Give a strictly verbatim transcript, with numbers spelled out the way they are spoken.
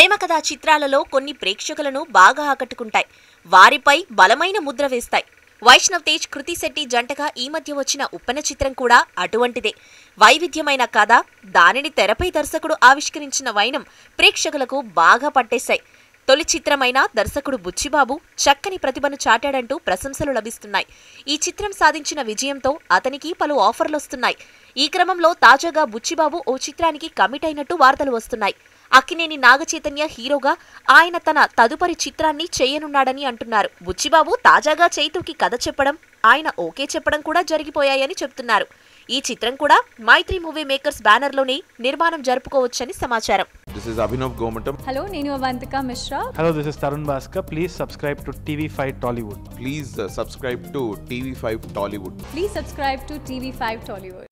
ప్రేమ కథా చిత్రాలలో కొన్ని ప్రేక్షకులను బాగా ఆకట్టుకుంటాయి. వారిపై బలమైన ముద్ర వేస్తాయి. వైష్ణవ్ తేజ్ కృతి శెట్టి జంటగా ఈ మధ్య వచ్చిన ఉప్పెన చిత్రం కూడా అటువంటిదే. వైవిధ్యమైన కథ, దానిని తెరపై దర్శకుడు ఆవిష్కరించిన వైనం ప్రేక్షకులకు బాగా పట్టేశాయి. తొలి చిత్రమైన దర్శకుడు బుచ్చిబాబు చక్కని ప్రతిభను చాటాడంటూ ప్రశంసలు లభిస్తున్నాయి. ఈ చిత్రం సాధించిన విజయంతో అతనికి పలు ఆఫర్లొస్తున్నాయి. ఈ క్రమంలో తాజాగా బుచ్చిబాబు ఓ చిత్రానికి కమిట్ అయినట్టు వార్తలు వస్తున్నాయి. అక్కినేని నాగ చైతన్య హీరోగా ఆయన తన తదుపరి చిత్రాన్ని చేయనున్నాడని అంటున్నారు. బుచ్చిబాబు తాజాగా చైతుకి కథ చెప్పడం, ఆయన ఓకే చెప్పడం కూడా జరిగిపోయాయని చెప్తున్నారు. ఈ చిత్రం కూడా మైత్రి మూవీ మేకర్స్ బ్యానర్ లోనే నిర్మాణం జరుపుకోవచ్చని సమాచారం. This is Abhinav Gomantam. Hello, నేను Avantika Mishra. Hello, this is Tarun Bhaskar. Please subscribe to T V five Tollywood. Please subscribe to T V five Tollywood. Please subscribe to T V five Tollywood.